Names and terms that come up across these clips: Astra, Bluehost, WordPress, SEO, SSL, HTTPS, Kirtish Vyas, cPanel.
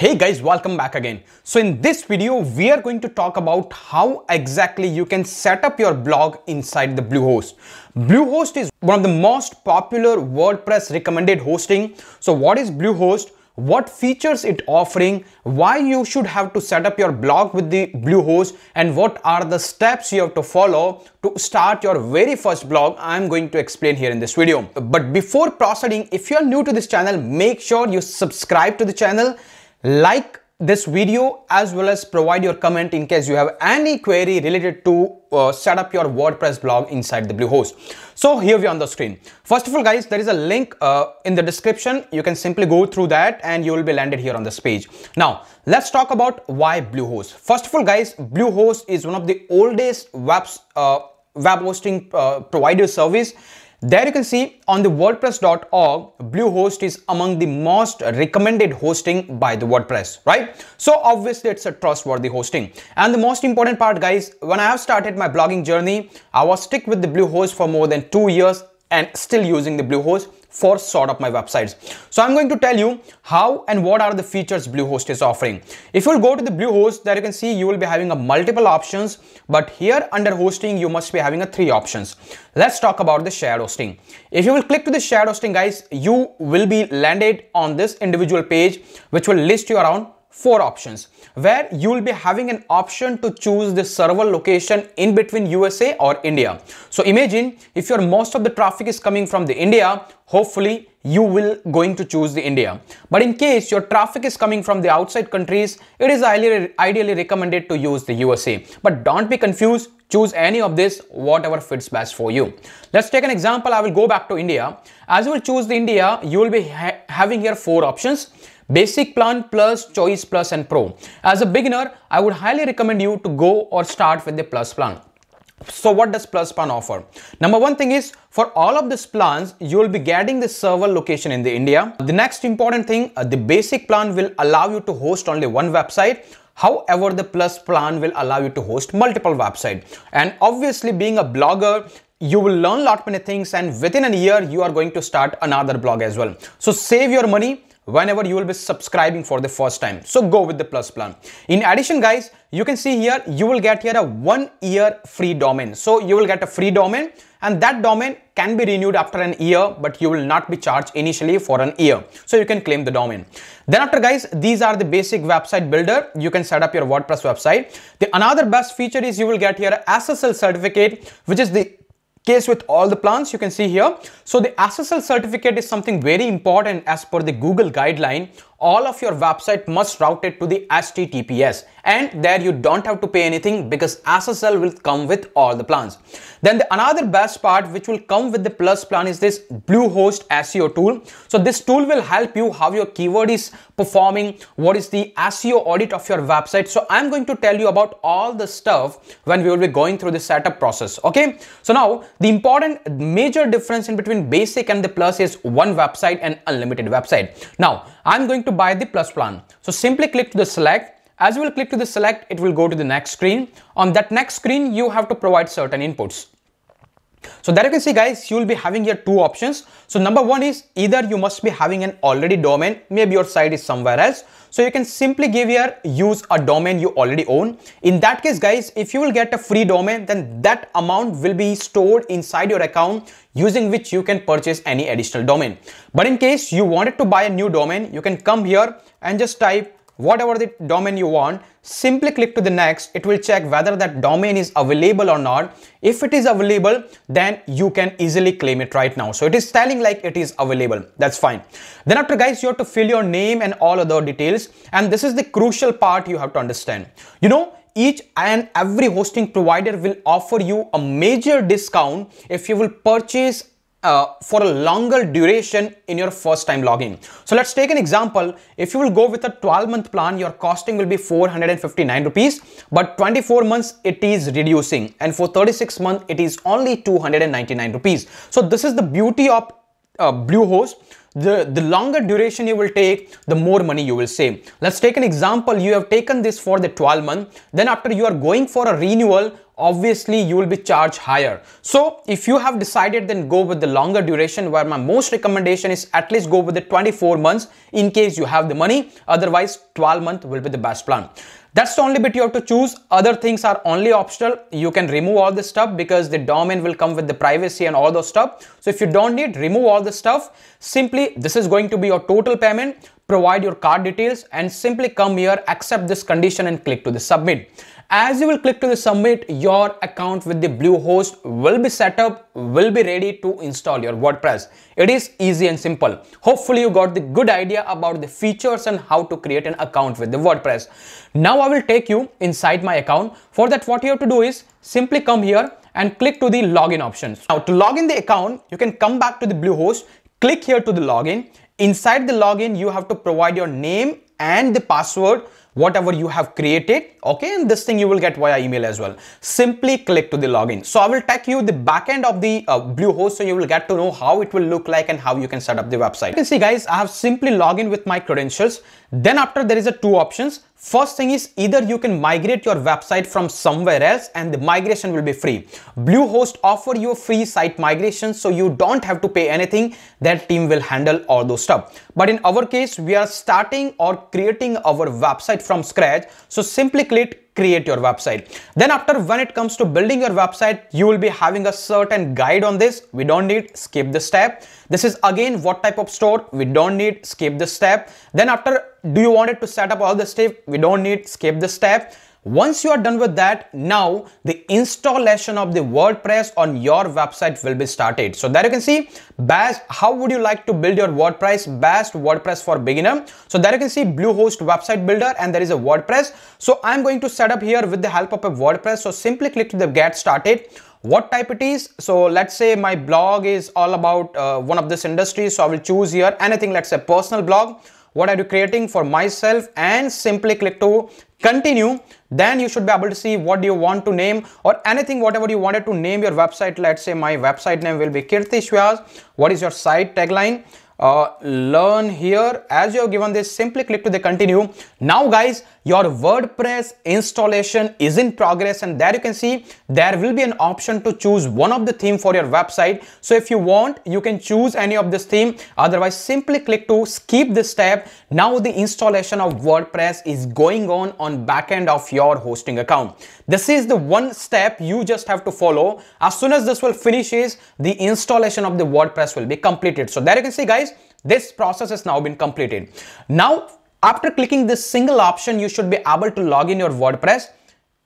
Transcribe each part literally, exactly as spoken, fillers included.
Hey guys, welcome back again. So in this video, we are going to talk about how exactly you can set up your blog inside the Bluehost. Bluehost is one of the most popular WordPress recommended hosting. So what is Bluehost? What features it offering? Why you should have to set up your blog with the Bluehost? And what are the steps you have to follow to start your very first blog? I'm going to explain here in this video. But before proceeding, if you're new to this channel, make sure you subscribe to the channel. Like this video as well as provide your comment in case you have any query related to uh, set up your WordPress blog inside the Bluehost. So here we are on the screen. First of all guys, there is a link uh, in the description. You can simply go through that and you will be landed here on this page. Now let's talk about why Bluehost. First of all guys, Bluehost is one of the oldest web, uh, web hosting uh, provider service. There you can see on the WordPress dot org, Bluehost is among the most recommended hosting by the WordPress, right? So obviously it's a trustworthy hosting. And the most important part guys, when I have started my blogging journey, I was stuck with the Bluehost for more than two years and still using the Bluehost for sort of my websites. So I'm going to tell you how and what are the features Bluehost is offering. If you'll go to the Bluehost, there you can see you will be having a multiple options, but here under hosting, you must be having a three options. Let's talk about the shared hosting. If you will click to the shared hosting guys, you will be landed on this individual page, which will list you around four options, where you will be having an option to choose the server location in between U S A or India. So imagine if your most of the traffic is coming from the India, hopefully you will going to choose the India. But in case your traffic is coming from the outside countries, it is ideally, ideally recommended to use the U S A. But don't be confused, choose any of this, whatever fits best for you. Let's take an example. I will go back to India. As you will choose the India, you will be ha having here four options. Basic plan, plus, choice, plus and pro. As a beginner, I would highly recommend you to go or start with the plus plan. So what does plus plan offer? Number one thing is, for all of these plans, you will be getting the server location in the India. The next important thing, the basic plan will allow you to host only one website. However, the plus plan will allow you to host multiple websites. And obviously being a blogger, you will learn a lot many things and within a year, you are going to start another blog as well. So save your money whenever you will be subscribing for the first time. So go with the plus plan. In addition guys, you can see here, you will get here a one year free domain. So you will get a free domain and that domain can be renewed after an year, but you will not be charged initially for an year. So you can claim the domain. Then after guys, these are the basic website builder. You can set up your WordPress website. The another best feature is you will get here a S S L certificate, which is the case with all the plans you can see here. So the S S L certificate is something very important as per the Google guideline. All of your website must route it to the H T T P S and there you don't have to pay anything because S S L will come with all the plans. Then the another best part which will come with the plus plan is this Bluehost S E O tool. So this tool will help you how your keyword is performing, what is the S E O audit of your website. So I'm going to tell you about all the stuff when we will be going through the setup process. Okay. So now the important major difference in between basic and the plus is one website and unlimited website. Now I'm going to buy the plus plan. So simply click to the select. As you will click to the select, it will go to the next screen. On that next screen, you have to provide certain inputs. So there you can see guys, you will be having here two options. So number one is either you must be having an already domain, maybe your site is somewhere else. So you can simply give here, use a domain you already own. In that case guys, if you will get a free domain, then that amount will be stored inside your account using which you can purchase any additional domain. But in case you wanted to buy a new domain, you can come here and just type whatever the domain you want, simply click to the next. It will check whether that domain is available or not. If it is available, then you can easily claim it right now. So it is telling like it is available. That's fine. Then after guys, you have to fill your name and all other details. And this is the crucial part you have to understand. You know, each and every hosting provider will offer you a major discount if you will purchase Uh, for a longer duration in your first time login. So let's take an example. If you will go with a twelve month plan, your costing will be four hundred fifty-nine rupees, but twenty-four months it is reducing and for thirty-six months it is only two hundred ninety-nine rupees. So this is the beauty of uh, Bluehost. The, the longer duration you will take, the more money you will save. Let's take an example. You have taken this for the twelve month. Then after you are going for a renewal obviously you will be charged higher. So if you have decided, then go with the longer duration, where my most recommendation is at least go with the twenty-four months in case you have the money. Otherwise twelve month will be the best plan. That's the only bit you have to choose. Other things are only optional. You can remove all this stuff because the domain will come with the privacy and all those stuff. So if you don't need, remove all the stuff. Simply, this is going to be your total payment. Provide your card details and simply come here, accept this condition and click to the submit. As you will click to the submit, your account with the Bluehost will be set up, will be ready to install your WordPress. It is easy and simple. Hopefully you got the good idea about the features and how to create an account with the WordPress. Now I will take you inside my account. For that, what you have to do is simply come here and click to the login options. Now to log in the account, you can come back to the Bluehost, click here to the login. Inside the login, you have to provide your name and the password, whatever you have created, okay, and this thing you will get via email as well. Simply click to the login. So I will take you the back end of the uh, Bluehost, so you will get to know how it will look like and how you can set up the website. You can see, guys, I have simply logged in with my credentials. Then after, there is a two options. First thing is, either you can migrate your website from somewhere else and the migration will be free. Bluehost offer you a free site migration, so you don't have to pay anything. Their team will handle all those stuff. But in our case, we are starting or creating our website from scratch. So simply click create your website. Then after, when it comes to building your website, you will be having a certain guide on this. We don't need, skip the step. This is again what type of store, we don't need, skip the step. Then after, do you want it to set up all the stuff? We don't need, skip the step. Once you are done with that, now the installation of the WordPress on your website will be started. So there you can see, best, how would you like to build your WordPress, best WordPress for beginner. So there you can see Bluehost website builder and there is a WordPress. So I'm going to set up here with the help of a WordPress. So simply click to the get started. What type it is? So let's say my blog is all about uh, one of this industry. So I will choose here anything, let's say personal blog. What are you creating for myself? And simply click to continue. Then you should be able to see what do you want to name or anything, whatever you wanted to name your website. Let's say my website name will be Kirtish Vyas. What is your site tagline? Uh, learn here. As you have given this, simply click to the continue. Now guys, your WordPress installation is in progress, and there you can see there will be an option to choose one of the theme for your website. So if you want, you can choose any of this theme. Otherwise, simply click to skip this tab. Now the installation of WordPress is going on on back end of your hosting account. This is the one step you just have to follow. As soon as this will finish, is the installation of the WordPress will be completed. So there you can see, guys, this process has now been completed. Now, after clicking this single option, you should be able to log in your WordPress.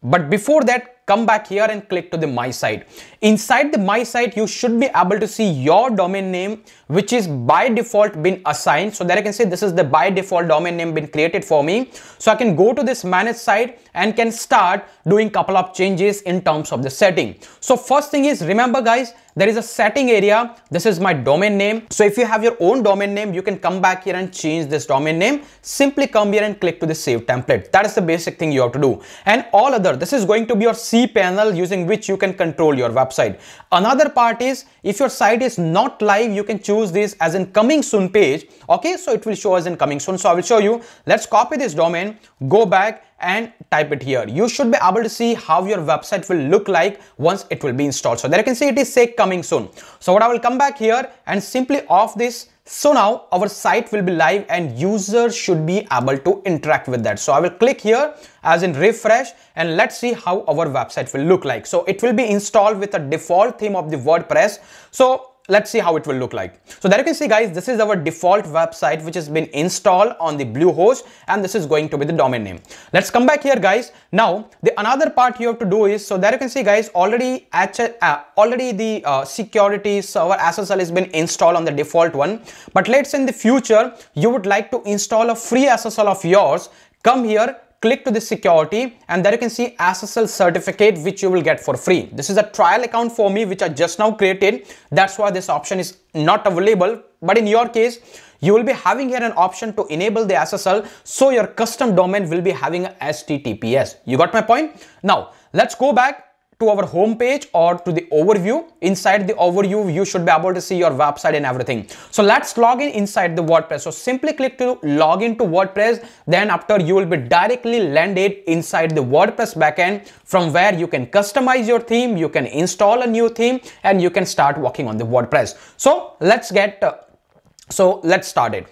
But before that, come back here and click to the My Site. Inside the My Site, you should be able to see your domain name, which is by default been assigned. So there you can see this is the by default domain name been created for me. So I can go to this manage site and can start doing couple of changes in terms of the setting. So first thing is, remember guys, there is a setting area. This is my domain name. So if you have your own domain name, you can come back here and change this domain name. Simply come here and click to the save template. That is the basic thing you have to do. And all other, this is going to be your cPanel using which you can control your website. Another part is, if your site is not live, you can choose this as in coming soon page. Okay, so it will show as in coming soon. So I will show you. Let's copy this domain, go back and type it here. You should be able to see how your website will look like once it will be installed. So there you can see it is say coming soon. So what I will come back here and simply off this. So now our site will be live and users should be able to interact with that. So I will click here as in refresh and let's see how our website will look like. So it will be installed with a default theme of the WordPress. So let's see how it will look like. So there you can see, guys, this is our default website which has been installed on the Bluehost, and this is going to be the domain name. Let's come back here, guys. Now the another part you have to do is, so there you can see, guys, already uh, already the uh, security server S S L has been installed on the default one. But let's say in the future you would like to install a free S S L of yours. Come here, click to the security, and there you can see S S L certificate which you will get for free. This is a trial account for me which I just now created. That's why this option is not available. But in your case, you will be having here an option to enable the S S L. So your custom domain will be having a H T T P S. You got my point? Now let's go back to our home page or to the overview. Inside the overview, you should be able to see your website and everything. So let's log in inside the WordPress. So simply click to log into WordPress. Then after, you will be directly landed inside the WordPress backend, from where you can customize your theme, you can install a new theme, and you can start working on the WordPress. So let's get, uh, so let's start it.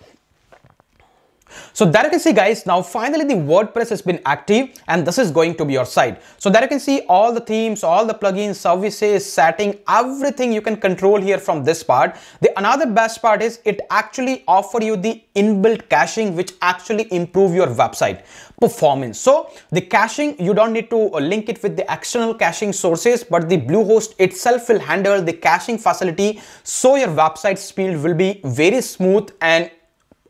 So there you can see, guys, now finally the WordPress has been active and this is going to be your site. So there you can see all the themes, all the plugins, services, setting, everything you can control here from this part. The another best part is it actually offer you the inbuilt caching, which actually improve your website performance. So the caching, you don't need to link it with the external caching sources, but the Bluehost itself will handle the caching facility. So your website speed will be very smooth and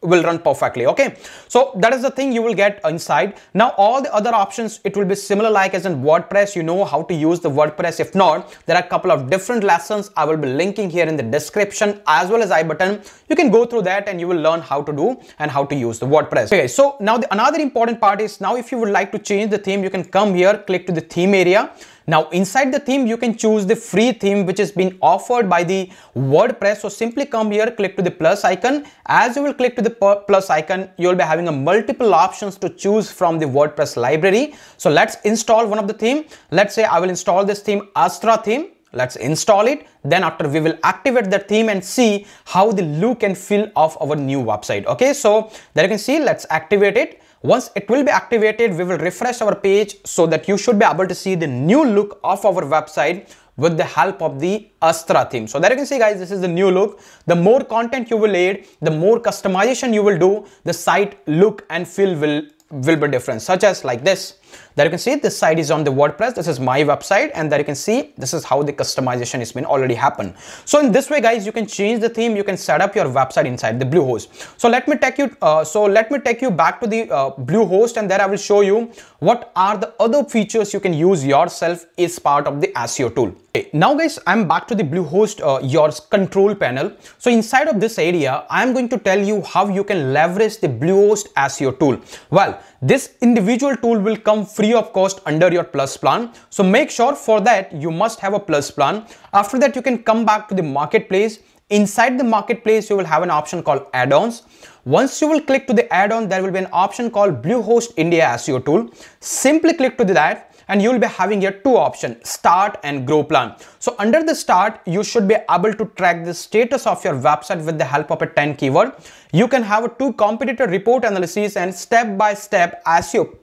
will run perfectly. Okay, so that is the thing you will get inside. Now all the other options, it will be similar like as in WordPress. You know how to use the WordPress. If not, there are a couple of different lessons I will be linking here in the description as well as I button. You can go through that and you will learn how to do and how to use the WordPress. Okay, so now the another important part is, now if you would like to change the theme, you can come here, click to the theme area. Now inside the theme, you can choose the free theme which has been offered by the WordPress. So simply come here, click to the plus icon. As you will click to the plus icon, you will be having a multiple options to choose from the WordPress library. So let's install one of the theme. Let's say I will install this theme, Astra theme. Let's install it. Then after, we will activate the theme and see how the look and feel of our new website. Okay, so there you can see, let's activate it. Once it will be activated, we will refresh our page so that you should be able to see the new look of our website with the help of the Astra theme. So there you can see, guys, this is the new look. The more content you will add, the more customization you will do, the site look and feel will, will be different, such as like this. There you can see this site is on the WordPress. This is my website, and there you can see this is how the customization has been already happened. So in this way, guys, you can change the theme, you can set up your website inside the Bluehost. So let me take you uh, so let me take you back to the uh, Bluehost, and there I will show you what are the other features you can use yourself as part of the S E O tool. Okay, now guys, I'm back to the Bluehost uh, your control panel. So inside of this area, I'm going to tell you how you can leverage the Bluehost S E O tool. Well, this individual tool will come free of cost under your plus plan. So make sure for that you must have a plus plan. After that, you can come back to the marketplace. Inside the marketplace, you will have an option called add-ons. Once you will click to the add-on, there will be an option called Bluehost India S E O tool. Simply click to that and you will be having here two options, start and grow plan. So under the start, you should be able to track the status of your website with the help of a ten keyword. You can have a two competitor report analysis and step-by-step S E O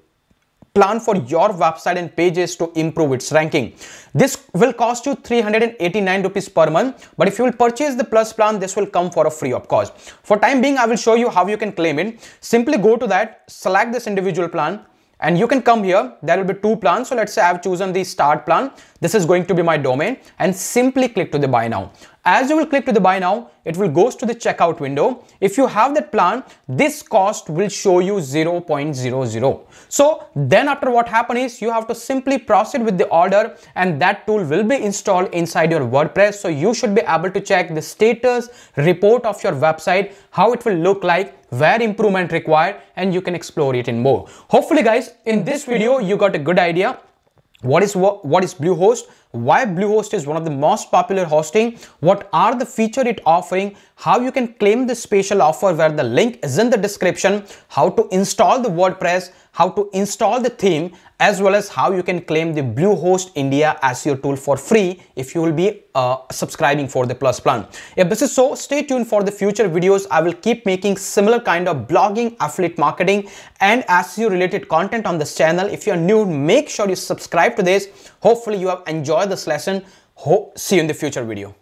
plan for your website and pages to improve its ranking. This will cost you three hundred eighty-nine rupees per month, but if you will purchase the plus plan, this will come for a free of cost. For time being, I will show you how you can claim it. Simply go to that, select this individual plan, and you can come here. There will be two plans. So let's say I've chosen the start plan. This is going to be my domain, and simply click to the buy now. As you will click to the buy now, it will goes to the checkout window. If you have that plan, this cost will show you zero point zero zero. So then after, what happens is you have to simply proceed with the order, and that tool will be installed inside your WordPress. So you should be able to check the status report of your website, how it will look like, where improvement required, and you can explore it in more. Hopefully, guys, in this video, you got a good idea. What is what is Bluehost? Why Bluehost is one of the most popular hosting? What are the feature it offering? How you can claim the special offer, where the link is in the description. How to install the WordPress, how to install the theme, as well as how you can claim the Bluehost India S E O tool for free if you will be uh, subscribing for the plus plan. If this is so, stay tuned for the future videos. I will keep making similar kind of blogging, affiliate marketing, and S E O related content on this channel. If you are new, make sure you subscribe to this. Hopefully you have enjoyed this lesson. Hope see you in the future video.